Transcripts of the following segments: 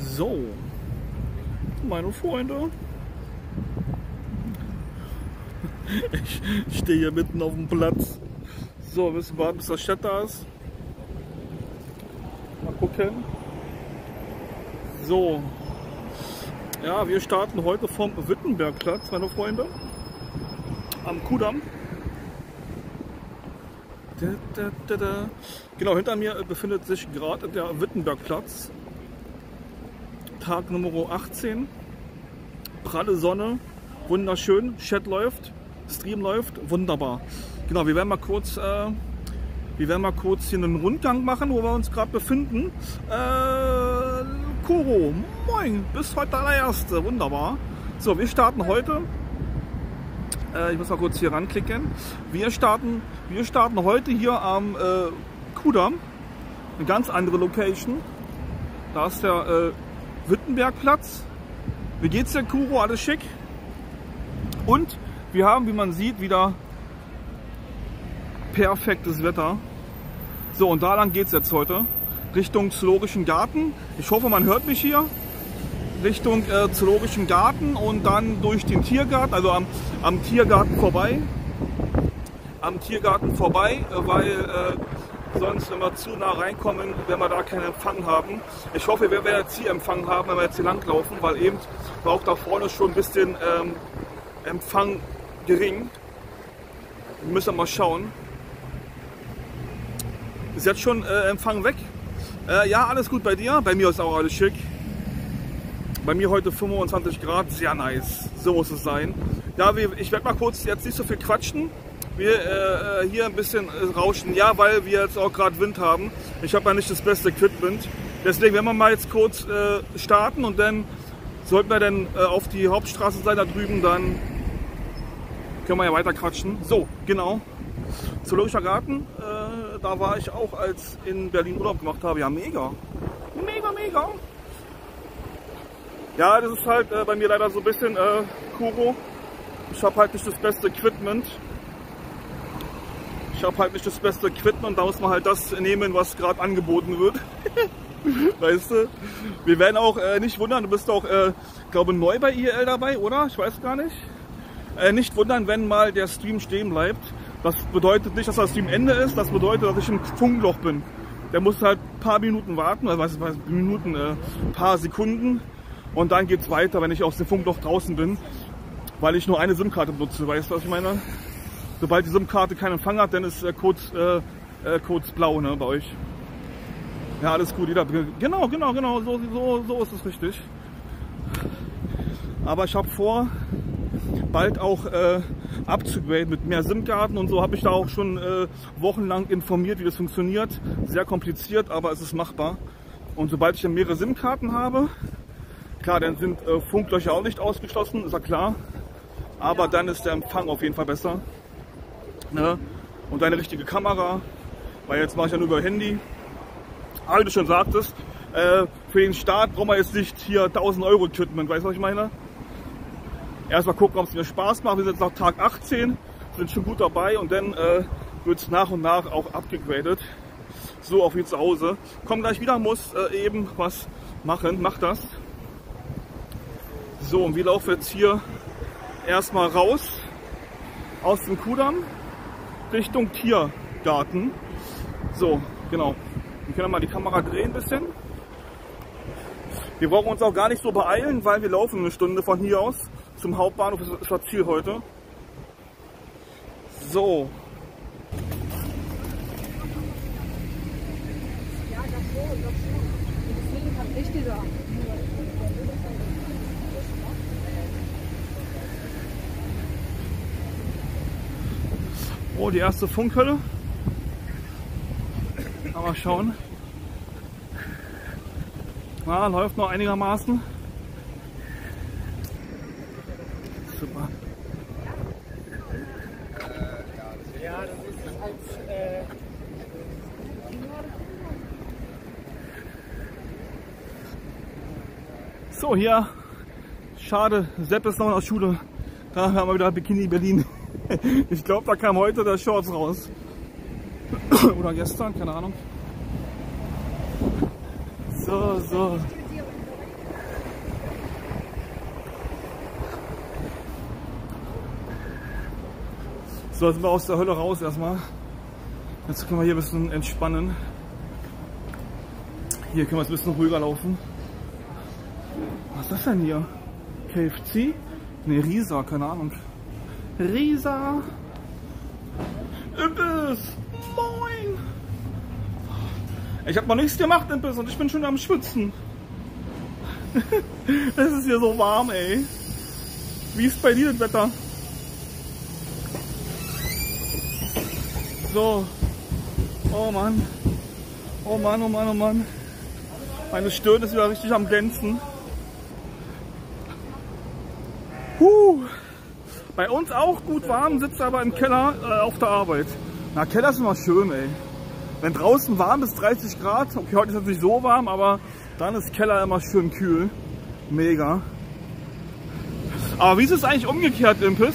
So, meine Freunde, ich stehe hier mitten auf dem Platz. So, wir müssen warten, bis das Chat da ist. Mal gucken. So, ja, wir starten heute vom Wittenbergplatz, meine Freunde, am Kudamm. Genau, hinter mir befindet sich gerade der Wittenbergplatz. Tag Nummer 18, pralle Sonne, wunderschön, Chat läuft, Stream läuft, wunderbar. Genau, wir werden mal kurz hier einen Rundgang machen, wo wir uns gerade befinden. Kuro, moin, bis heute der allererste, wunderbar. So, wir starten heute, ich muss mal kurz hier ranklicken, wir starten heute hier am Kudamm, eine ganz andere Location, da ist der Wittenbergplatz. Wie geht's der Kuro? Alles schick. Und wir haben, wie man sieht, wieder perfektes Wetter. So, und da lang geht's jetzt heute. Richtung Zoologischen Garten. Ich hoffe, man hört mich hier. Richtung Zoologischen Garten und dann durch den Tiergarten, also am Tiergarten vorbei. Am Tiergarten vorbei, weil sonst, wenn wir zu nah reinkommen, werden wir da keinen Empfang haben. Ich hoffe, wir werden jetzt hier Empfang haben, wenn wir jetzt hier langlaufen, weil eben war auch da vorne schon ein bisschen Empfang gering. Wir müssen mal schauen. Ist jetzt schon Empfang weg? Ja, alles gut bei dir? Bei mir ist auch alles schick. Bei mir heute 25 Grad, sehr nice. So muss es sein. Ja, ich werde mal kurz jetzt nicht so viel quatschen. Wir hier ein bisschen rauschen, ja, weil wir jetzt auch gerade Wind haben. Ich habe ja nicht das beste Equipment. Deswegen werden wir mal jetzt kurz starten und dann sollten wir dann auf die Hauptstraße sein, da drüben, dann können wir ja weiter quatschen. So, genau. Zoologischer Garten, da war ich auch, als in Berlin Urlaub gemacht habe. Ja, mega. Mega, mega. Ja, das ist halt bei mir leider so ein bisschen Kuro. Ich habe halt nicht das beste Equipment. Ich habe halt nicht das beste Equipment, da muss man halt das nehmen, was gerade angeboten wird. Weißt du? Wir werden auch nicht wundern, du bist auch, glaube ich, neu bei IEL dabei, oder? Ich weiß gar nicht. Nicht wundern, wenn mal der Stream stehen bleibt. Das bedeutet nicht, dass das Stream Ende ist, das bedeutet, dass ich im Funkloch bin. Der muss halt ein paar Minuten warten, also was heißt Minuten, ein paar Sekunden. Und dann geht es weiter, wenn ich aus dem Funkloch draußen bin, weil ich nur eine SIM-Karte benutze, weißt du, was ich meine? Sobald die SIM-Karte keinen Empfang hat, dann ist kurz blau, ne, bei euch. Ja, alles gut, jeder. Genau, so ist es richtig. Aber ich habe vor, bald auch abzugraden mit mehr SIM-Karten und so, habe ich da auch schon wochenlang informiert, wie das funktioniert. Sehr kompliziert, aber es ist machbar. Und sobald ich dann mehrere SIM-Karten habe, klar, dann sind Funklöcher auch nicht ausgeschlossen, ist ja klar. Aber ja, dann ist der Empfang auf jeden Fall besser. Ne? Und eine richtige Kamera, weil jetzt mache ich ja nur über Handy. Aber wie du schon sagtest, für den Start brauchen wir jetzt nicht hier 1000 € Equipment, weißt du, was ich meine? Erstmal gucken, ob es mir Spaß macht. Wir sind jetzt nach Tag 18, sind schon gut dabei und dann wird es nach und nach auch abgegradet. So, auf wie zu Hause. Komm gleich wieder, muss eben was machen, mach das. So, und wir laufen jetzt hier erstmal raus aus dem Kudamm. Richtung Tiergarten. So, genau. Wir können mal die Kamera drehen ein bisschen. Wir brauchen uns auch gar nicht so beeilen, weil wir laufen eine Stunde von hier aus zum Hauptbahnhof, ist das Ziel heute. So. Ja, das so, deswegen habe ich oh, die erste Funkhölle. Mal schauen. Na, läuft noch einigermaßen. Super. Ja, das ist als. So, hier. Schade, Sepp ist noch in der Schule. Da haben wir wieder Bikini Berlin. Ich glaube, da kam heute der Shorts raus. Oder gestern, keine Ahnung. So, so. So, sind wir aus der Hölle raus erstmal. Jetzt können wir hier ein bisschen entspannen. Hier können wir jetzt ein bisschen ruhiger laufen. Was ist das denn hier? KFC? Ne, Riesa, keine Ahnung. Riesa Imbiss! Moin! Ich habe noch nichts gemacht, Imbiss, und ich bin schon am Schwitzen. Es ist hier so warm, ey. Wie ist bei dir das Wetter? So. Oh Mann. Oh Mann, oh Mann, oh Mann. Meine Stirn ist wieder richtig am Glänzen. Bei uns auch gut warm, sitzt aber im Keller auf der Arbeit. Na, Keller ist immer schön, ey. Wenn draußen warm ist, 30 Grad. Okay, heute ist es nicht so warm, aber dann ist Keller immer schön kühl. Mega. Aber wie ist es eigentlich umgekehrt, Impuls?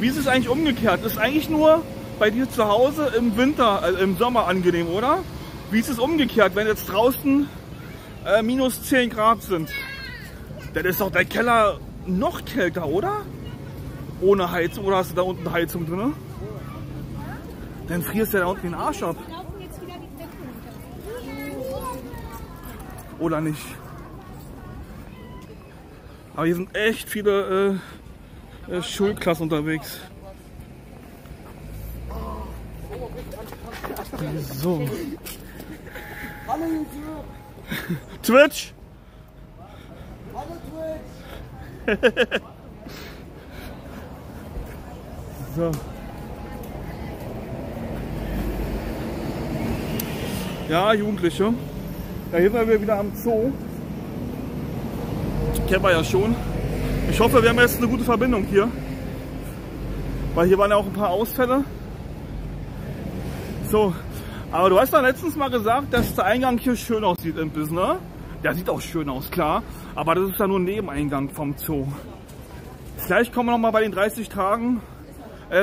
Wie ist es eigentlich umgekehrt? Ist eigentlich nur bei dir zu Hause im Winter, im Sommer angenehm, oder? Wie ist es umgekehrt, wenn jetzt draußen minus 10 Grad sind? Dann ist doch der Keller noch kälter, oder? Ohne Heizung, oder hast du da unten Heizung drin? Dann frierst du ja da unten den Arsch ab. Oder nicht? Aber hier sind echt viele Schulklassen unterwegs. So. Twitch! So. Ja, Jugendliche. Ja, hier sind wir wieder am Zoo. Kennen wir ja schon. Ich hoffe, wir haben jetzt eine gute Verbindung hier. Weil hier waren ja auch ein paar Ausfälle. So. Aber du hast ja letztens mal gesagt, dass der Eingang hier schön aussieht im Business, ne? Der sieht auch schön aus, klar. Aber das ist ja nur ein Nebeneingang vom Zoo. Gleich kommen wir nochmal bei den 30 Tagen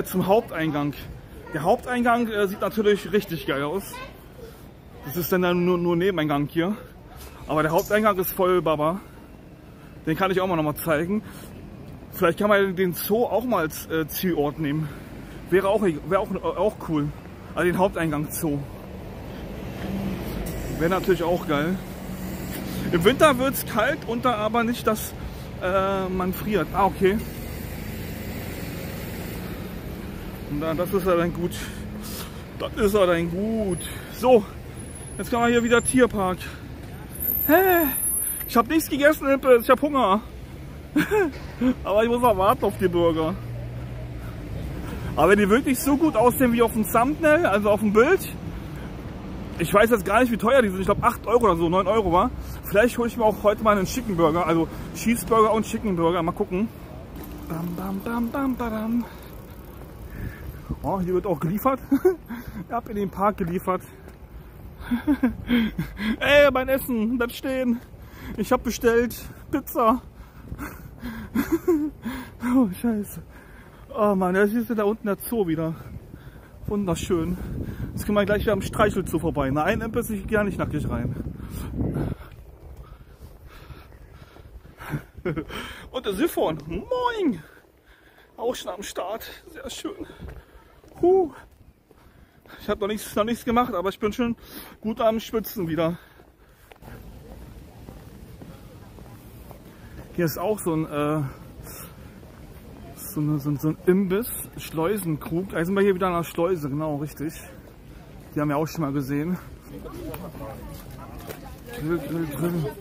zum Haupteingang. Der Haupteingang sieht natürlich richtig geil aus. Das ist dann nur Nebeneingang hier. Aber der Haupteingang ist voll Baba. Den kann ich auch mal nochmal zeigen. Vielleicht kann man den Zoo auch mal als Zielort nehmen. Wäre auch cool. Also den Haupteingang Zoo. Wäre natürlich auch geil. Im Winter wird es kalt, unter aber nicht, dass man friert. Ah, okay. Na, das ist ja dann gut. Das ist ja dann gut. So, jetzt kommen wir hier wieder Tierpark. Hä? Ich habe nichts gegessen, ich habe Hunger. Aber ich muss noch warten auf die Burger. Aber wenn die wirklich so gut aussehen wie auf dem Thumbnail, also auf dem Bild, ich weiß jetzt gar nicht, wie teuer die sind. Ich glaube 8 Euro oder so, 9 Euro war. Vielleicht hole ich mir auch heute mal einen Chicken Burger, also Cheeseburger und Chicken Burger. Mal gucken. Bam, bam, bam, bam, bam. Oh, hier wird auch geliefert. Ich habe in den Park geliefert. Ey, mein Essen, bleib stehen. Ich habe bestellt Pizza. Oh, scheiße. Oh Mann, das ist ja da unten der Zoo wieder. Wunderschön. Jetzt können wir gleich wieder am Streichelzoo vorbei. Nein, Impuls, ich gehe ja nicht nackig rein. Und der Siphon, moin! Auch schon am Start, sehr schön. Ich habe noch nichts gemacht, aber ich bin schon gut am Schwitzen wieder. Hier ist auch so ein Imbiss, Schleusenkrug. Da sind wir hier wieder an der Schleuse, genau, richtig. Die haben wir auch schon mal gesehen. Grill, Grill, Grill.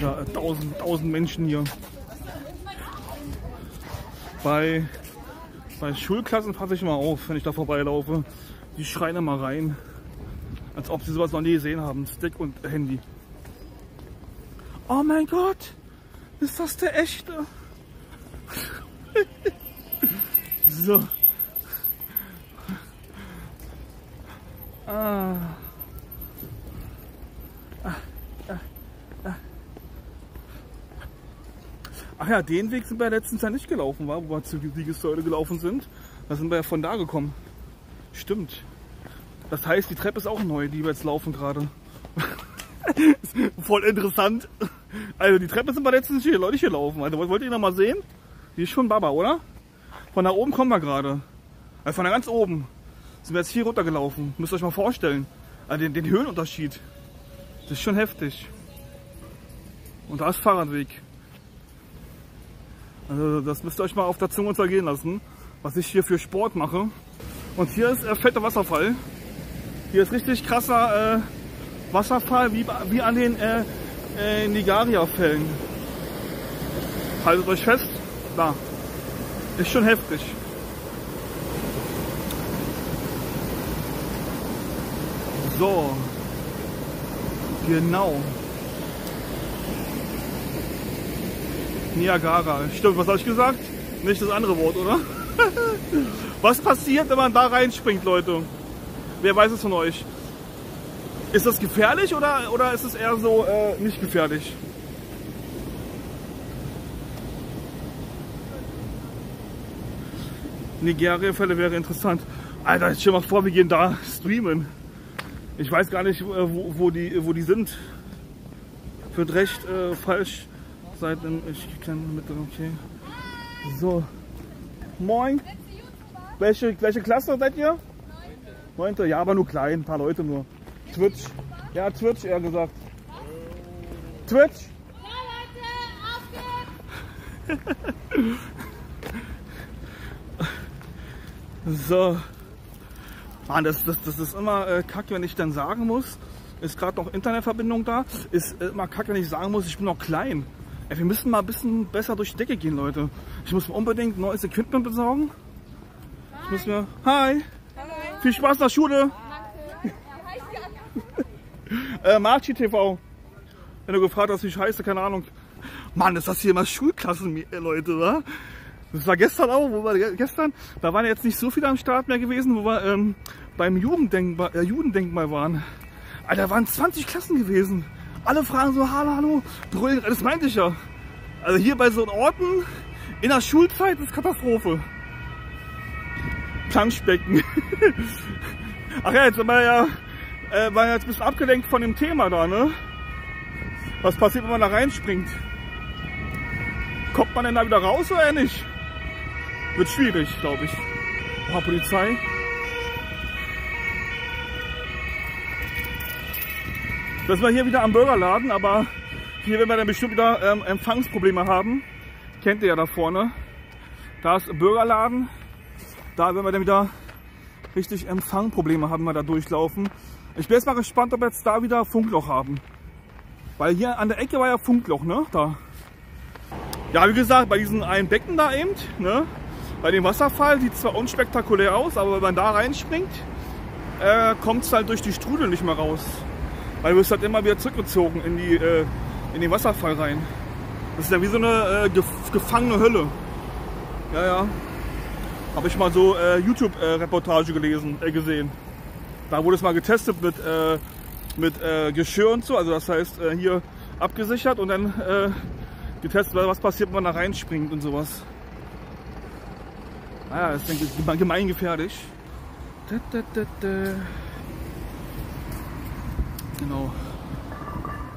Ja, 1000 Menschen hier. Bei Schulklassen passe ich immer auf, wenn ich da vorbeilaufe. Die schreien immer rein, als ob sie sowas noch nie gesehen haben. Stick und Handy. Oh mein Gott, ist das der echte? So. Ah. Ah, ah, ah. Ach ja, den Weg sind wir letztens ja nicht gelaufen, war, wo wir zu Siegessäule gelaufen sind. Da sind wir ja von da gekommen. Stimmt. Das heißt, die Treppe ist auch neu, die wir jetzt laufen gerade. Voll interessant. Also die Treppe sind bei letztens hier Leute hier laufen. Also wollt ihr noch mal sehen? Die ist schon Baba, oder? Von da oben kommen wir gerade. Also von da ganz oben sind wir jetzt hier runtergelaufen. Müsst ihr euch mal vorstellen. Also den Höhenunterschied. Das ist schon heftig. Und da ist Fahrradweg. Also das müsst ihr euch mal auf der Zunge zergehen lassen, was ich hier für Sport mache. Und hier ist ein fetter Wasserfall. Hier ist richtig krasser Wasserfall wie an den Niagara-Fällen. Haltet euch fest. Da. Ist schon heftig. So. Genau. Niagara. Stimmt, was habe ich gesagt? Nicht das andere Wort, oder? Was passiert, wenn man da reinspringt, Leute? Wer weiß es von euch? Ist das gefährlich oder ist es eher so nicht gefährlich? Niagara-Fälle wäre interessant. Alter, jetzt stell mal vor, wir gehen da streamen. Ich weiß gar nicht, wo die sind. Wird recht falsch. Ich kann mit, okay. So. Moin. Welche Klasse seid ihr? 9. Ja, aber nur klein, ein paar Leute nur. Twitch. Ja, Twitch eher gesagt. Twitch. Ja, Leute, auf geht's. So. Mann, das ist immer kacke, wenn ich dann sagen muss. Ist gerade noch Internetverbindung da. Ist immer kacke, wenn ich sagen muss, ich bin noch klein. Ey, wir müssen mal ein bisschen besser durch die Decke gehen, Leute. Ich muss mir unbedingt neues Equipment besorgen. Ich muss mir... Hi! Hallo. Viel Spaß in der Schule! Marci TV. Wenn du gefragt hast, wie ich heiße, keine Ahnung. Mann, ist das hier immer Schulklassen, Leute, wa? Das war gestern auch, da waren jetzt nicht so viele am Start mehr gewesen, wo wir beim Judendenkmal waren. Alter, da waren 20 Klassen gewesen. Alle fragen so, hallo, hallo, brüllen, das meinte ich ja. Also hier bei so Orten, in der Schulzeit ist Katastrophe. Planschbecken. Ach ja, jetzt sind wir ja, waren jetzt ein bisschen abgelenkt von dem Thema da, ne? Was passiert, wenn man da reinspringt? Kommt man denn da wieder raus oder nicht? Wird schwierig, glaube ich. Oh, Polizei. Das war hier wieder am Burgerladen, aber hier werden wir dann bestimmt wieder Empfangsprobleme haben. Kennt ihr ja da vorne. Da ist ein Burgerladen. Da werden wir dann wieder richtig Empfangprobleme haben, wenn wir da durchlaufen. Ich bin jetzt mal gespannt, ob wir jetzt da wieder Funkloch haben. Weil hier an der Ecke war ja Funkloch, ne? Da. Ja, wie gesagt, bei diesem einen Becken da eben, ne? Bei dem Wasserfall sieht zwar unspektakulär aus, aber wenn man da reinspringt, kommt es halt durch die Strudel nicht mehr raus. Weil du wirst halt immer wieder zurückgezogen in den Wasserfall rein. Das ist ja wie so eine gefangene Hölle. Ja, ja. Habe ich mal so YouTube-Reportage gesehen. Da wurde es mal getestet mit Geschirr und so. Also das heißt hier abgesichert und dann getestet, was passiert, wenn man da reinspringt und sowas. Naja, das ist gemeingefährlich.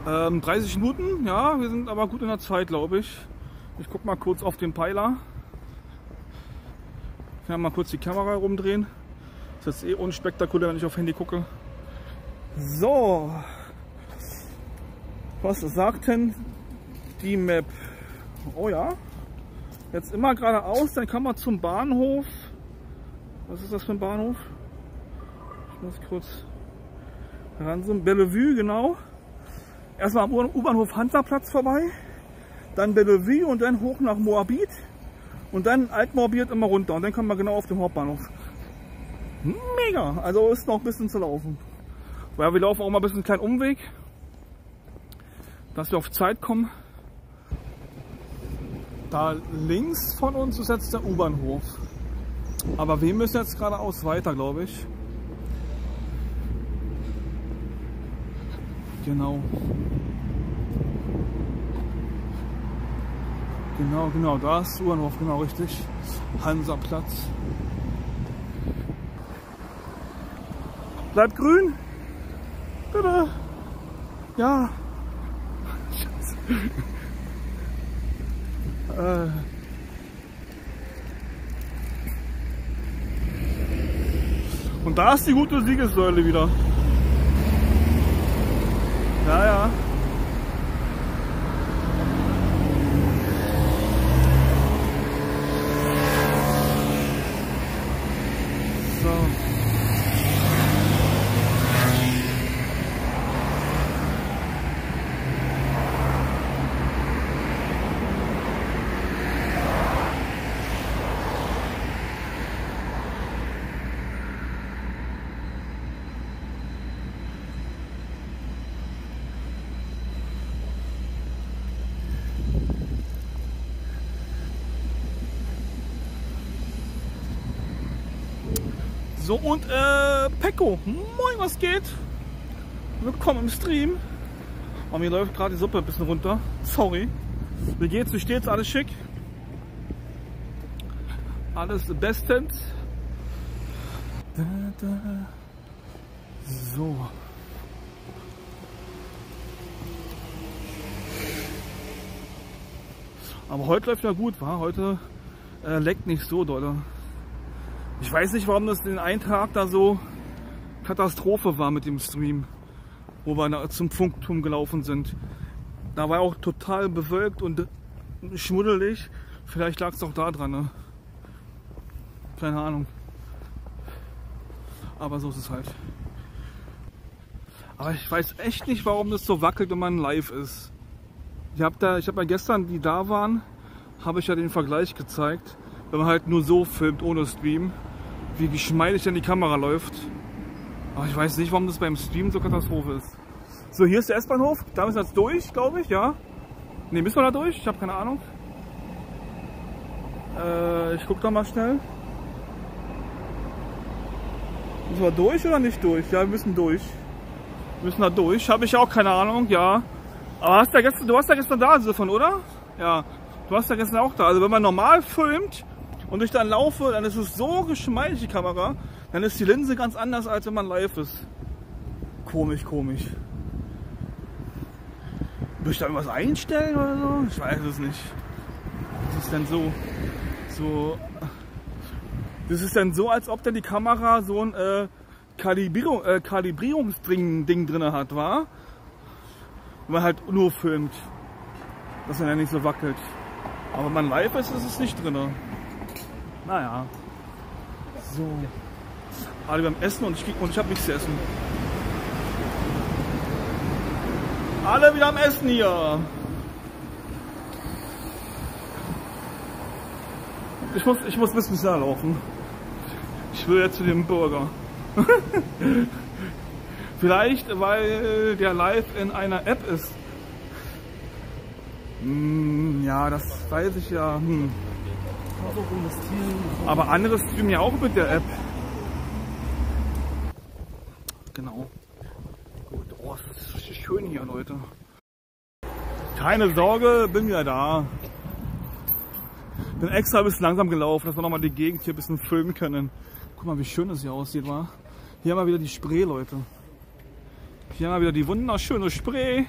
Genau. 30 Minuten, ja, wir sind aber gut in der Zeit, glaube ich. Ich guck mal kurz auf den Pfeiler. Ich kann mal kurz die Kamera rumdrehen. Das ist jetzt eh unspektakulär, wenn ich auf Handy gucke. So. Was sagt denn die Map? Oh ja. Jetzt immer geradeaus, dann kann man zum Bahnhof. Was ist das für ein Bahnhof? Ich muss kurz... Ransom, Bellevue, genau. Erstmal am U-Bahnhof Hansaplatz vorbei, dann Bellevue und dann hoch nach Moabit und dann Altmoabit immer runter und dann kommen wir genau auf dem Hauptbahnhof. Mega! Also ist noch ein bisschen zu laufen. Weil wir laufen auch mal ein bisschen einen kleinen Umweg, dass wir auf Zeit kommen. Da links von uns ist jetzt der U-Bahnhof. Aber wir müssen jetzt geradeaus weiter, glaube ich. Genau, da ist Uhrenhof, genau richtig. Hansaplatz. Bleibt grün. Tada. Ja. Scheiße. Und da ist die gute Siegessäule wieder. Ja, ja. So, und Pekko, moin, was geht? Willkommen im Stream. Oh, mir läuft gerade die Suppe ein bisschen runter. Sorry. Wie geht's? Wie steht's? Alles schick? Alles bestens. So. Aber heute läuft ja gut, wa? Heute leckt nicht so doll. Ich weiß nicht, warum das den einen Tag da so Katastrophe war mit dem Stream, wo wir zum Funkturm gelaufen sind. Da war auch total bewölkt und schmuddelig. Vielleicht lag es auch da dran, ne? Keine Ahnung. Aber so ist es halt. Aber ich weiß echt nicht, warum das so wackelt, wenn man live ist. Ich hab ja gestern, die da waren, habe ich ja den Vergleich gezeigt. Wenn man halt nur so filmt, ohne Stream, wie geschmeidig dann die Kamera läuft. Aber ich weiß nicht, warum das beim Stream so Katastrophe ist. So, hier ist der S-Bahnhof. Da müssen wir jetzt durch, glaube ich, ja. Ne, müssen wir da durch? Ich habe keine Ahnung. Ich guck da mal schnell. Müssen wir durch oder nicht durch? Ja, wir müssen durch. Wir müssen da durch. Habe ich auch keine Ahnung, ja. Aber du warst ja gestern da, Siphon, oder? Ja. Du warst ja gestern auch da. Also wenn man normal filmt, und ich dann laufe, dann ist es so geschmeidig, die Kamera. Dann ist die Linse ganz anders, als wenn man live ist. Komisch, komisch. Will ich da irgendwas einstellen oder so? Ich weiß es nicht. Das ist dann so... Das ist dann so, als ob dann die Kamera so ein Kalibrierungsding drin hat, wa? Wenn man halt nur filmt. Dass man ja nicht so wackelt. Aber wenn man live ist, ist es nicht drin. Naja. So. Alle beim Essen und ich habe nichts zu essen. Alle wieder am Essen hier. Ich muss ein bisschen schneller laufen. Ich will jetzt zu dem Burger. Vielleicht, weil der live in einer App ist. Ja, das weiß ich ja. Aber andere streamen ja auch mit der App. Genau. Gut, oh, es ist schön hier, Leute. Keine Sorge, bin wieder da. Bin extra ein bisschen langsam gelaufen, dass wir nochmal die Gegend hier ein bisschen filmen können. Guck mal, wie schön es hier aussieht, wa? Hier haben wir wieder die Spree, Leute. Hier haben wir wieder die wunderschöne Spree.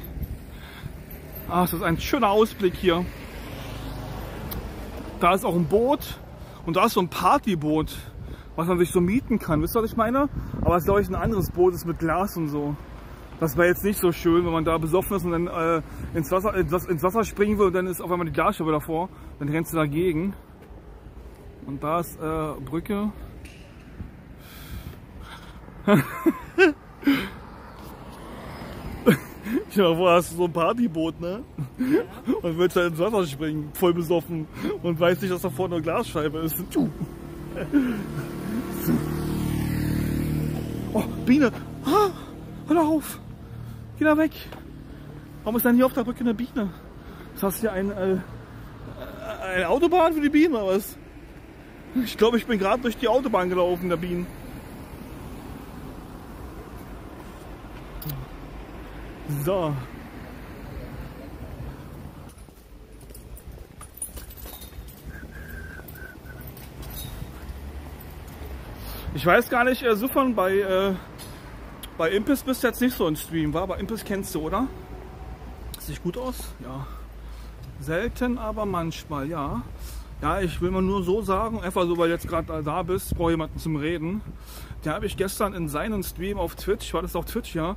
Ah, das ist ein schöner Ausblick hier. Da ist auch ein Boot und da ist so ein Partyboot, was man sich so mieten kann. Wisst ihr, was ich meine? Aber es ist, glaube ich, ein anderes Boot, das ist mit Glas und so. Das wäre jetzt nicht so schön, wenn man da besoffen ist und dann ins Wasser springen will und dann ist auf einmal die Glasscheibe davor. Dann rennst du dagegen. Und da ist Brücke. Ich meine, vorher hast du so ein Partyboot, ne? Ja. Und willst halt ins Wasser springen, voll besoffen. Und weißt nicht, dass da vorne eine Glasscheibe ist. Oh, Biene! Ah, hör auf! Geh da weg! Warum ist denn hier auf der Brücke eine Biene? Ist das hier eine Autobahn für die Bienen oder was? Ich glaube, ich bin gerade durch die Autobahn gelaufen, der Bienen. So. Ich weiß gar nicht, Suffern, bei Bei Impuls bist du jetzt nicht so im Stream, war? Bei Impuls kennst du, oder? Sieht gut aus? Ja. Selten, aber manchmal, ja. Ja, ich will mal nur so sagen, einfach so, weil du jetzt gerade da bist, brauche jemanden zum Reden. Der habe ich gestern in seinem Stream auf Twitch, war das auf Twitch, ja,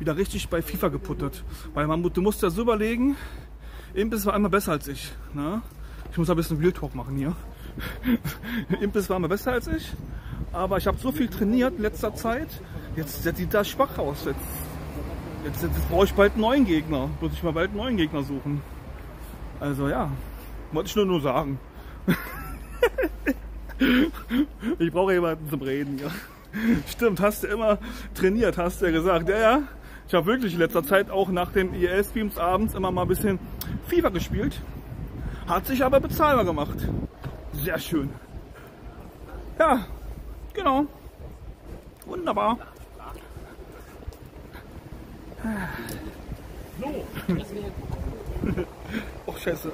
wieder richtig bei FIFA geputtet. Weil man, du musst ja so überlegen, Imbiss war einmal besser als ich. Ne? Ich muss ein bisschen Real Talk machen hier. Imbiss war einmal besser als ich, aber ich habe so viel trainiert in letzter Zeit, jetzt sieht das schwach aus. Jetzt brauche ich bald einen neuen Gegner, muss ich mal bald einen neuen Gegner suchen. Also ja, wollte ich nur sagen. Ich brauche jemanden zum Reden, ja. Stimmt, hast du immer trainiert, hast du ja gesagt. Ja. Ich habe wirklich in letzter Zeit auch nach den IL-Streams abends immer mal ein bisschen FIFA gespielt. Hat sich aber bezahlbar gemacht. Sehr schön. Ja, genau. Wunderbar. So. Oh, scheiße.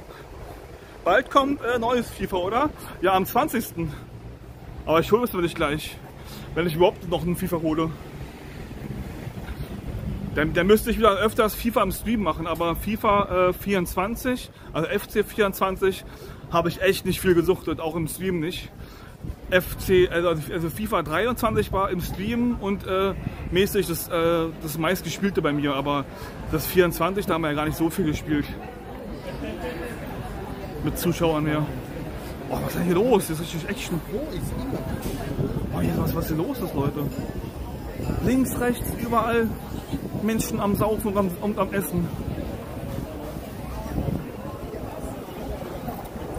Bald kommt neues FIFA, oder? Ja, am 20. Aber ich hole es mir nicht gleich. Wenn ich überhaupt noch einen FIFA hole. Dann müsste ich wieder öfters FIFA im Stream machen. Aber FIFA 24, also FC 24, habe ich echt nicht viel gesuchtet. Auch im Stream nicht. Also FIFA 23 war im Stream und mäßig das meistgespielte bei mir. Aber das 24, da haben wir ja gar nicht so viel gespielt. Mit Zuschauern her. Oh, was ist denn hier los? Das ist richtig Action. Oh, hier, was hier los ist, Leute. Links, rechts, überall Menschen am Saufen und am Essen.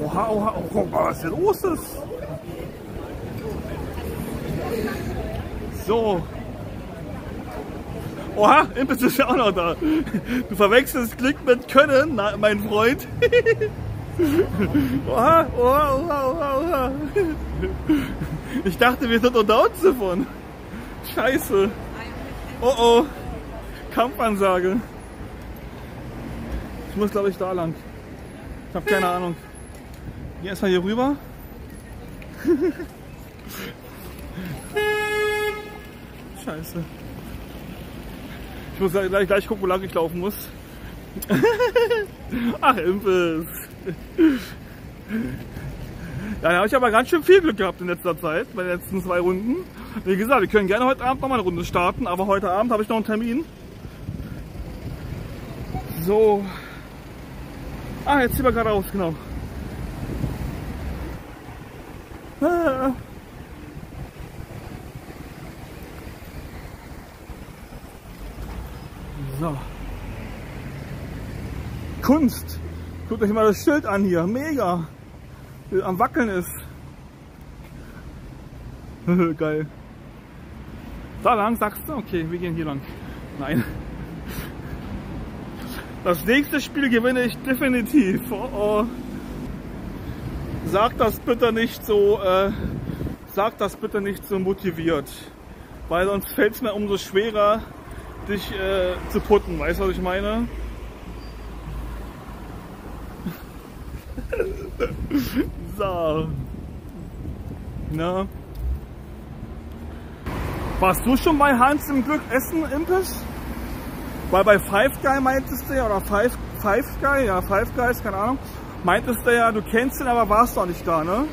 Oha, oha, oh, was hier los ist. So. Oha, Impuls ist ja auch noch da. Du verwechselst Glück mit Können, mein Freund. Oha, oha, oha, oha, oha. Ich dachte, wir sind unter uns davon. Scheiße. Oh oh. Kampfansage. Ich muss, glaube ich, da lang. Ich habe keine Ahnung. Geh erstmal hier rüber. Scheiße. Ich muss gleich gucken, wo lang ich laufen muss. Ach, Impuls. Ja, da habe ich aber ganz schön viel Glück gehabt in letzter Zeit, bei den letzten 2 Runden. Wie gesagt, wir können gerne heute Abend nochmal eine Runde starten, aber heute Abend habe ich noch einen Termin. So. Ah, jetzt ziehen wir geradeaus, genau. Ah. So. Kunst. Guckt euch mal das Schild an hier. Mega. Am Wackeln ist. Geil. Da lang, sagst du? Okay, wir gehen hier lang. Nein. Das nächste Spiel gewinne ich definitiv. Oh oh. Sag das bitte nicht so, motiviert. Weil sonst fällt es mir umso schwerer, dich zu putten. Weißt du, was ich meine? So. Na? Warst du schon bei Hans im Glück essen, Impuls? Weil bei Five Guy meintest du ja, oder Five Guys, keine Ahnung, meintest du ja, du kennst ihn, aber warst doch nicht da, ne?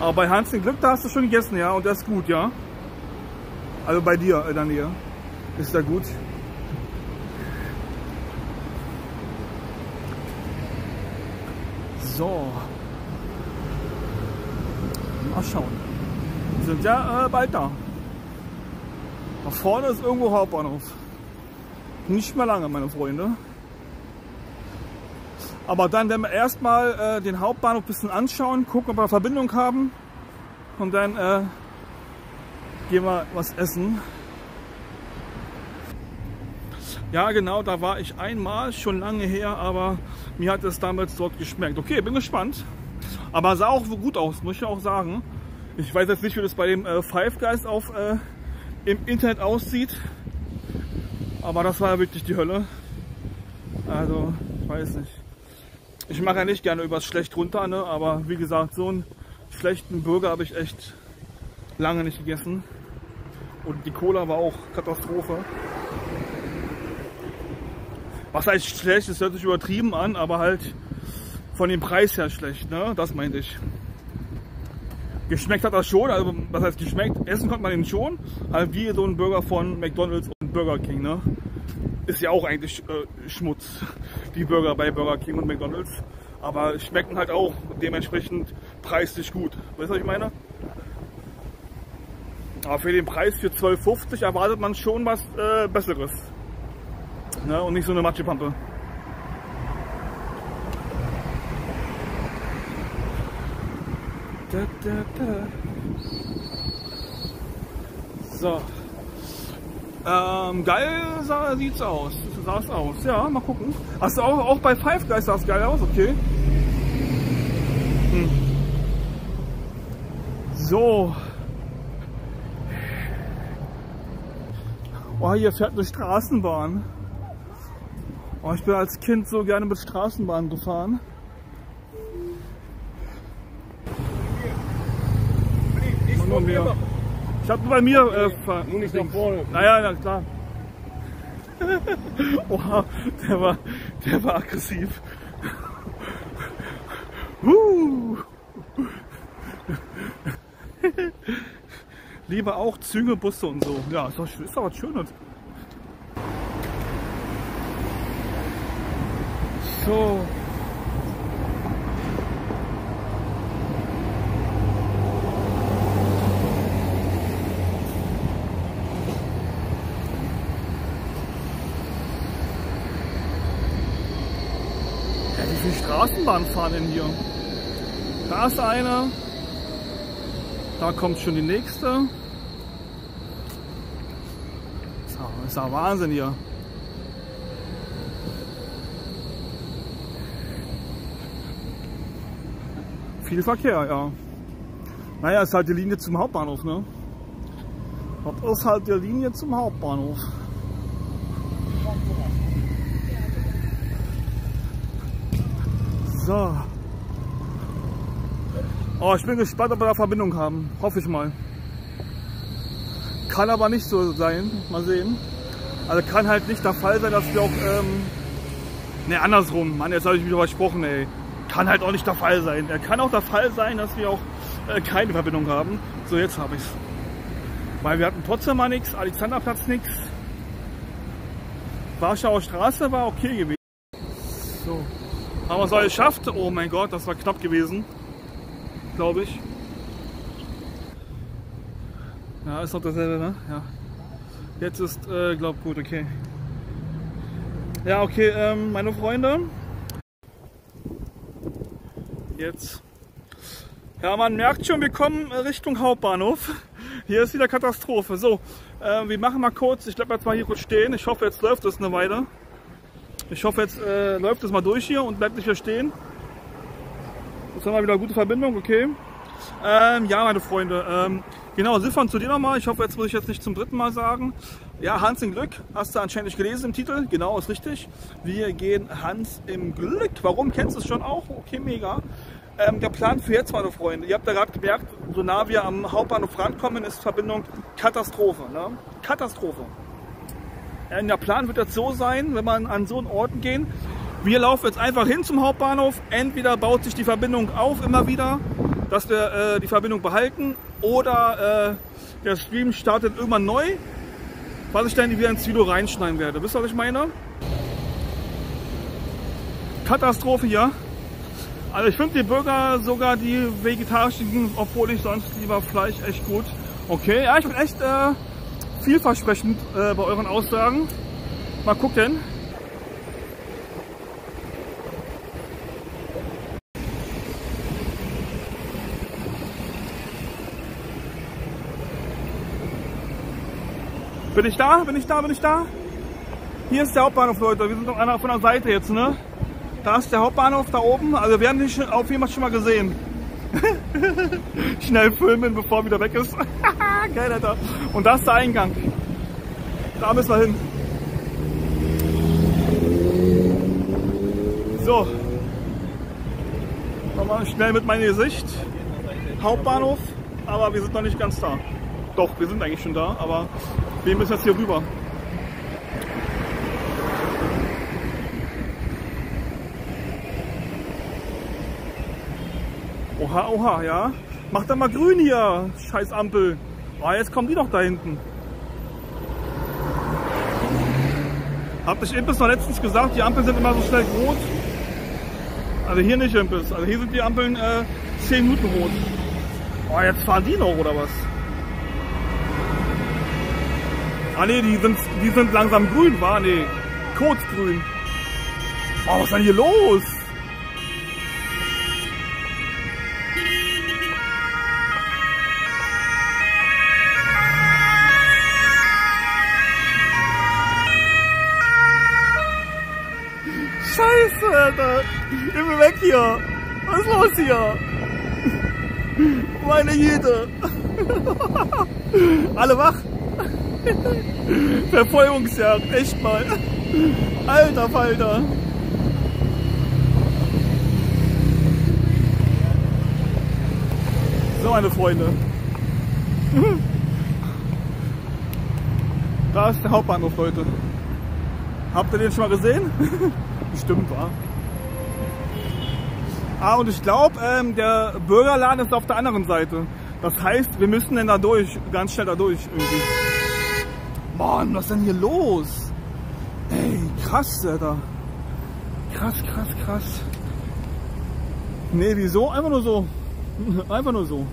Aber bei Hans im Glück, da hast du schon gegessen, ja? Und das ist gut, ja? Also bei dir in der Nähe. Ist der gut? So, mal schauen. Wir sind ja bald da. Da vorne ist irgendwo Hauptbahnhof. Nicht mehr lange, meine Freunde. Aber dann werden wir erstmal den Hauptbahnhof ein bisschen anschauen, gucken, ob wir Verbindung haben. Und dann gehen wir was essen. Ja genau, da war ich einmal, schon lange her, aber mir hat es damals dort geschmeckt. Okay, bin gespannt. Aber sah auch gut aus, muss ich auch sagen. Ich weiß jetzt nicht, wie das bei dem Five Guys im Internet aussieht. Aber das war ja wirklich die Hölle. Also, ich weiß nicht. Ich mache ja nicht gerne übers Schlecht runter, ne? Aber wie gesagt, so einen schlechten Burger habe ich echt lange nicht gegessen. Und die Cola war auch Katastrophe. Was heißt schlecht? Es hört sich übertrieben an, aber halt von dem Preis her schlecht, ne? Das meinte ich. Geschmeckt hat das schon, also was heißt geschmeckt? Essen konnte man den schon, halt wie so ein Burger von McDonald's und Burger King, ne? Ist ja auch eigentlich Schmutz, die Burger bei Burger King und McDonald's. Aber schmecken halt auch dementsprechend preislich gut. Weißt du, was ich meine? Aber für den Preis für 12,50 € erwartet man schon was Besseres. Ne? Und nicht so eine Matschepampe. So. Geil sieht's aus. Sah's aus. Ja, mal gucken. Hast du auch bei Five Guys sah's geil aus? Okay. Hm. So. Oh, hier fährt eine Straßenbahn. Oh, ich bin als Kind so gerne mit Straßenbahnen gefahren. Nur ich hab nur bei mir fahren. Nur nicht nach vorne. Naja, na klar. Oha, der war aggressiv. Lieber auch Züge, Busse und so. Ja, ist doch was Schönes. So. Straßenbahn fahren denn hier? Da ist eine, da kommt schon die nächste. Das ist ja Wahnsinn hier. Viel Verkehr, ja. Naja, ist halt die Linie zum Hauptbahnhof, ne? Das ist halt die Linie zum Hauptbahnhof. So. Oh, ich bin gespannt, ob wir da Verbindung haben. Hoffe ich mal. Kann aber nicht so sein. Mal sehen. Also kann halt nicht der Fall sein, dass wir auch... Ne, andersrum. Mann, jetzt habe ich mich übersprochen, ey. Kann halt auch nicht der Fall sein. Kann auch der Fall sein, dass wir auch keine Verbindung haben. So, jetzt habe ich's. Weil wir hatten trotzdem mal nichts. Alexanderplatz nichts. Warschauer Straße war okay gewesen. So. Haben wir es auch geschafft? Oh mein Gott, das war knapp gewesen. Glaube ich. Ja, ist doch dasselbe, ne? Ja. Jetzt ist, glaub gut, okay. Ja, okay, meine Freunde. Jetzt. Ja, man merkt schon, wir kommen Richtung Hauptbahnhof. Hier ist wieder Katastrophe. So, wir machen mal kurz, ich bleib jetzt mal hier kurz stehen. Ich hoffe, jetzt läuft es eine Weile. Ich hoffe, jetzt läuft es mal durch hier und bleibt nicht hier stehen. Jetzt haben wir wieder eine gute Verbindung, okay. Ja, meine Freunde, genau, Ziffern zu dir nochmal. Ich hoffe, jetzt muss ich jetzt nicht zum dritten Mal sagen. Ja, Hans im Glück, hast du anscheinend nicht gelesen im Titel. Genau, ist richtig. Wir gehen Hans im Glück. Warum? Kennst du es schon auch? Okay, mega. Der Plan für jetzt, meine Freunde. Ihr habt da gerade gemerkt, so nah wir am Hauptbahnhof rankommen, ist Verbindung Katastrophe. Ne? Katastrophe. Der Plan wird jetzt so sein, wenn man an so einen Orten gehen, wir laufen jetzt einfach hin zum Hauptbahnhof, entweder baut sich die Verbindung auf immer wieder, dass wir die Verbindung behalten, oder der Stream startet irgendwann neu, was ich dann wieder ins Video reinschneiden werde. Wisst ihr, was ich meine? Katastrophe hier. Also ich finde die Burger, sogar die vegetarischen, obwohl ich sonst lieber Fleisch, echt gut. Okay, ja, ich bin echt... vielversprechend bei euren Aussagen. Mal gucken. Bin ich da? Bin ich da? Bin ich da? Hier ist der Hauptbahnhof, Leute. Wir sind von der Seite jetzt, ne? Da ist der Hauptbahnhof, da oben. Also wir haben den auf jeden Fall schon mal gesehen. Schnell filmen, bevor er wieder weg ist. Geil, Alter. Und das ist der Eingang. Da müssen wir hin. So. Nochmal schnell mit meinem Gesicht. Hauptbahnhof, aber wir sind noch nicht ganz da. Doch, wir sind eigentlich schon da, aber wir müssen jetzt hier rüber. Oha, oha, ja. Mach da mal grün hier, scheiß Ampel. Oh, jetzt kommen die doch da hinten. Hab ich Impuls noch letztens gesagt, die Ampeln sind immer so schnell rot. Also hier nicht, Impuls. Also hier sind die Ampeln 10 Minuten rot. Oh, jetzt fahren die noch, oder was? Ah ne, die sind langsam grün, war ne? Kurzgrün. Oh, was ist denn hier los? Scheiße, Alter! Immer weg hier! Was ist los hier? Meine Jede! Alle wach! Verfolgungsjagd, echt mal! Alter Falter! So, meine Freunde! Da ist der Hauptbahnhof, Leute! Habt ihr den schon mal gesehen? Bestimmt, war. Ah, und ich glaube, der Burgerladen ist auf der anderen Seite. Das heißt, wir müssen denn da durch, ganz schnell da durch irgendwie. Mann, was ist denn hier los? Ey, krass, Alter. Krass, krass, krass. Nee, wieso? Einfach nur so. Einfach nur so.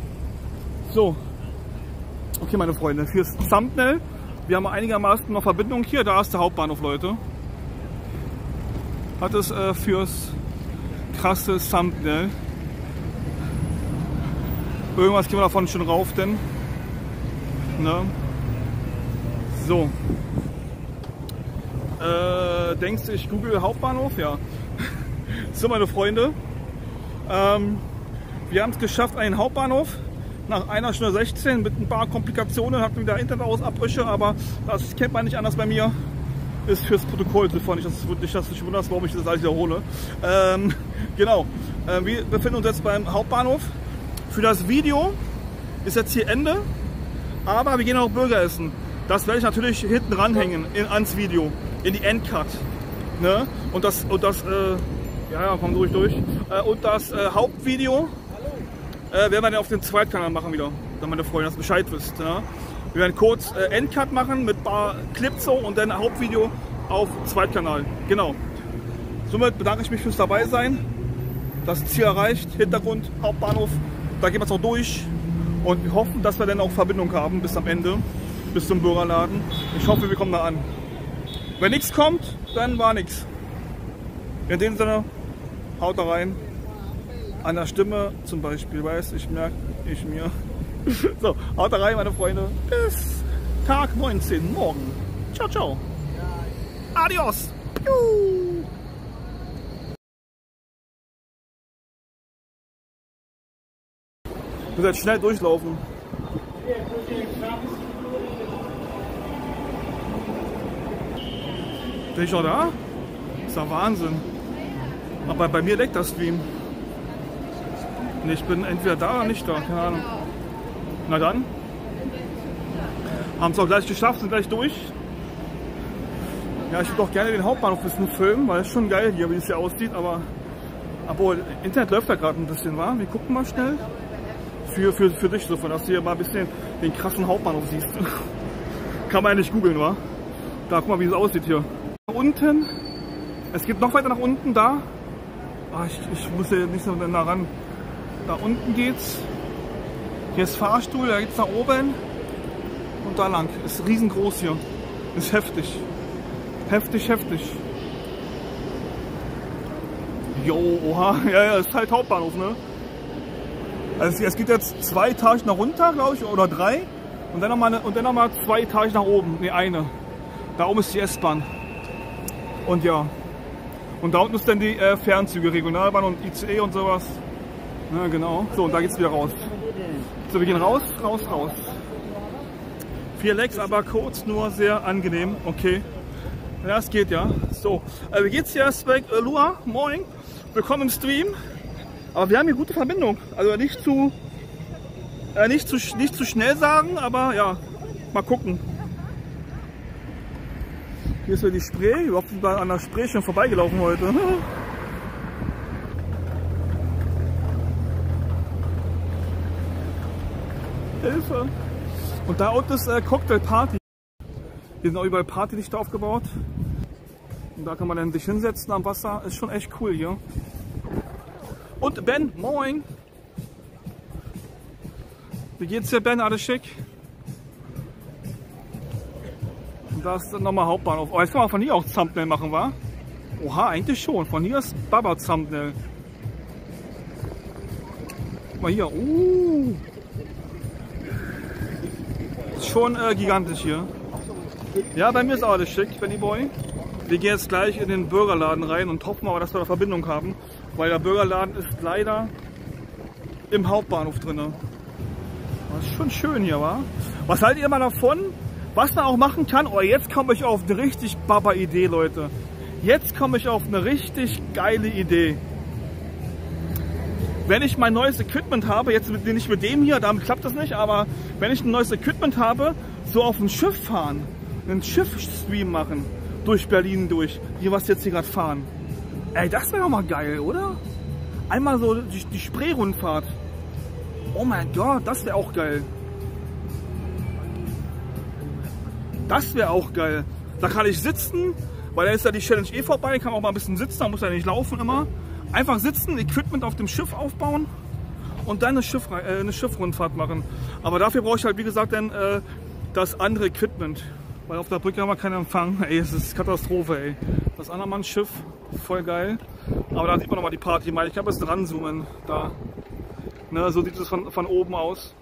So. Okay, meine Freunde, fürs Thumbnail. Wir haben einigermaßen noch Verbindung hier. Da ist der Hauptbahnhof, Leute. Hat es fürs krasse Thumbnail. Irgendwas gehen wir davon schon rauf, denn. Ne? So. Denkst du, ich google Hauptbahnhof? Ja. So, meine Freunde. Wir haben es geschafft, einen Hauptbahnhof. Nach 1:16 mit ein paar Komplikationen hatten wir da Internetausabbrüche, aber das kennt man nicht anders bei mir. Ist fürs Protokoll, sofern ich das nicht, dass du dich wunderst, warum ich das alles wiederhole. Genau, wir befinden uns jetzt beim Hauptbahnhof. Für das Video ist jetzt hier Ende, aber wir gehen auch Burger essen. Das werde ich natürlich hinten ranhängen ans Video, in die Endcard. Ne? Und das, ja, komm ruhig durch. Und das Hauptvideo werden wir dann auf den Zweitkanal machen wieder, damit meine Freunde das Bescheid wisst. Ne? Wir werden kurz Endcut machen mit ein paar Clips so und dann Hauptvideo auf Zweitkanal. Genau. Somit bedanke ich mich fürs Dabeisein. Das Ziel erreicht. Hintergrund, Hauptbahnhof. Da gehen wir es auch durch. Und wir hoffen, dass wir dann auch Verbindung haben bis am Ende. Bis zum Burgerladen. Ich hoffe, wir kommen da an. Wenn nichts kommt, dann war nichts. In dem Sinne, haut da rein. An der Stimme zum Beispiel, weiß ich, merke ich mir. So, haut rein, meine Freunde. Bis Tag 19 morgen. Ciao, ciao. Adios. Piu. Ich muss jetzt schnell durchlaufen. Bin ich auch da? Ist ja Wahnsinn. Aber bei mir leckt das Stream. Nee, ich bin entweder da oder nicht da. Keine Ahnung. Na dann, haben es auch gleich geschafft, sind gleich durch. Ja, ich würde auch gerne den Hauptbahnhof ein bisschen filmen, weil es schon geil hier, wie es hier aussieht, aber obwohl, Internet läuft ja gerade ein bisschen, wa? Wir gucken mal schnell. Für dich, so, dass du hier mal ein bisschen den krassen Hauptbahnhof siehst. Kann man ja nicht googeln, wa? Da, guck mal, wie es aussieht hier. Unten, es geht noch weiter nach unten, da. Ah, ich muss ja nicht so nah ran. Da unten geht's. Hier ist Fahrstuhl, da geht's nach oben und da lang. Ist riesengroß hier. Ist heftig. Heftig, heftig. Jo, oha. Ja, ist halt Hauptbahnhof, ne? Also es geht jetzt 2 Etagen nach runter, glaube ich, oder 3. Und dann nochmal noch 2 Etagen nach oben. Ne, eine. Da oben ist die S-Bahn. Und ja. Und da unten ist dann die Fernzüge, Regionalbahn und ICE und sowas. Na, genau. So, und da geht's wieder raus. So, wir gehen raus, raus, raus. 4 Lecks, aber kurz, nur sehr angenehm. Okay. Ja, es geht ja. So, wie geht's hier? Lua, moin. Willkommen im Stream. Aber wir haben hier gute Verbindung. Also nicht zu Nicht zu schnell sagen, aber ja, mal gucken. Hier ist wieder die Spree. Überhaupt sind wir an der Spree schon vorbeigelaufen heute. Hilfe! Und da unten ist Cocktailparty. Hier sind auch überall Partylichter aufgebaut. Und da kann man dann sich hinsetzen am Wasser. Ist schon echt cool hier. Und Ben, moin! Wie geht's dir, Ben? Alles schick? Und da ist dann nochmal Hauptbahnhof. Oh, jetzt kann man von hier auch Thumbnail machen, wa? Oha, eigentlich schon. Von hier ist Baba Thumbnail. Guck mal hier. Ist schon gigantisch hier. Ja, bei mir ist auch alles schick, Benny Boy. Wir gehen jetzt gleich in den Burgerladen rein und hoffen aber, dass wir da Verbindung haben. Weil der Burgerladen ist leider im Hauptbahnhof drin. Das ist schon schön hier, wa? Was haltet ihr mal davon? Was man auch machen kann, oh, jetzt komme ich auf eine richtig Baba-Idee, Leute. Jetzt komme ich auf eine richtig geile Idee. Wenn ich mein neues Equipment habe, jetzt nicht mit dem hier, damit klappt das nicht, aber wenn ich ein neues Equipment habe, so auf ein Schiff fahren, einen Schiff-Stream machen, durch Berlin durch, hier was jetzt hier gerade fahren. Ey, das wäre doch mal geil, oder? Einmal so die Spree-Rundfahrt. Oh mein Gott, das wäre auch geil. Das wäre auch geil. Da kann ich sitzen, weil da ist ja die Challenge eh vorbei, kann auch mal ein bisschen sitzen, da muss ja nicht laufen immer. Einfach sitzen, Equipment auf dem Schiff aufbauen und dann eine Schiffrundfahrt machen. Aber dafür brauche ich halt, wie gesagt, dann das andere Equipment. Weil auf der Brücke haben wir keinen Empfang. Ey, es ist Katastrophe, ey. Das Andermann-Schiff, voll geil. Aber da sieht man nochmal die Party. Ich kann jetzt ranzoomen, da. Ne, so sieht es von oben aus.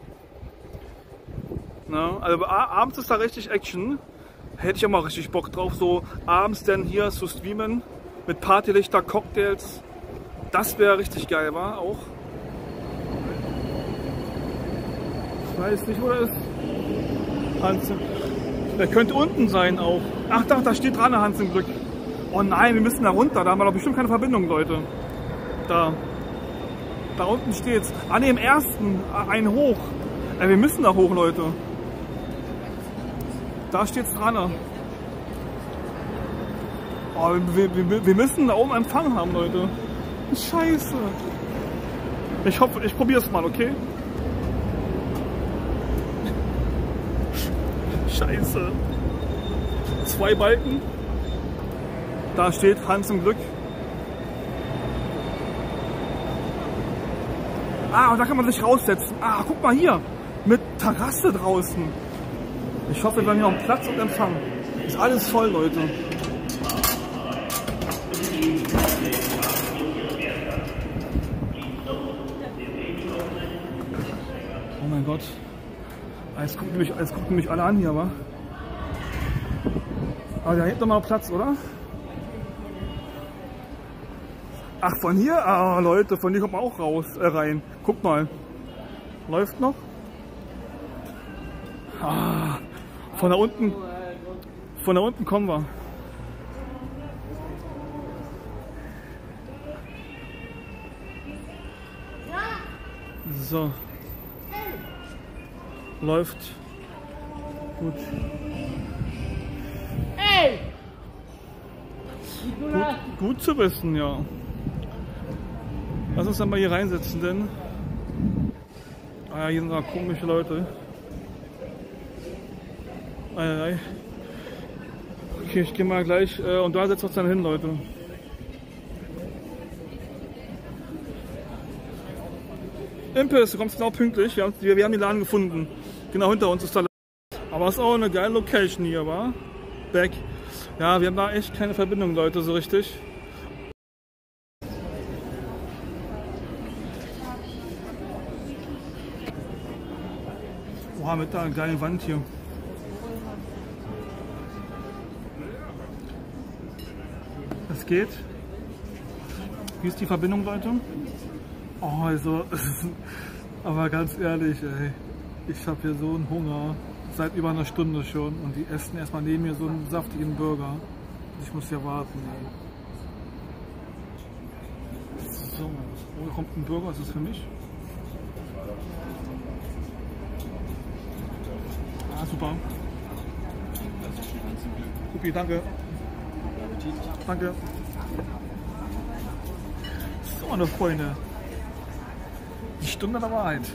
Ne, also abends ist da richtig Action. Hätte ich auch mal richtig Bock drauf, so abends dann hier zu streamen. Mit Partylichter, Cocktails. Das wäre richtig geil, war auch. Ich weiß nicht, wo das ist. Hans im Glück. Der könnte unten sein auch. Ach, da steht dran, der Hans im Glück. Oh nein, wir müssen da runter. Da haben wir doch bestimmt keine Verbindung, Leute. Da. Da unten steht's. An dem ersten, ein hoch. Wir müssen da hoch, Leute. Da steht's dran. Oh, wir müssen da oben Empfang haben, Leute. Scheiße. Ich hoffe, ich probiere es mal, okay? Scheiße. 2 Balken. Da steht Hans im Glück. Ah, und da kann man sich raussetzen. Ah, guck mal hier. Mit Terrasse draußen. Ich hoffe, wir haben hier noch Platz und Empfang. Ist alles voll, Leute. Oh mein Gott. Jetzt gucken mich alle an hier, wa? Aber da hinten noch mal Platz, oder? Ach, von hier? Ah, Leute, von hier kommt man auch rein. Guck mal. Läuft noch? Ah, von da unten kommen wir. So. Läuft. Gut. Hey! Gut zu wissen, ja. Lass uns dann mal hier reinsetzen, denn. Ah ja, hier sind da komische Leute. Okay, ich gehe mal gleich. Und da setzen wir uns dann hin, Leute. Impuls, du kommst genau pünktlich. Wir haben den Laden gefunden. Genau hinter uns ist der Laden. Aber es ist auch eine geile Location hier, wa? Back. Ja, wir haben da echt keine Verbindung, Leute, so richtig. Mit der geilen Wand hier. Es geht. Wie ist die Verbindung, Leute? Oh, also, aber ganz ehrlich, ey, ich habe hier so einen Hunger. Seit über einer Stunde schon. Und die essen erstmal neben mir so einen saftigen Burger. Ich muss hier warten, ey. So, wo kommt ein Burger? Ist das für mich? Supi, danke. Danke. So, meine Freunde. Die Stunde der Wahrheit.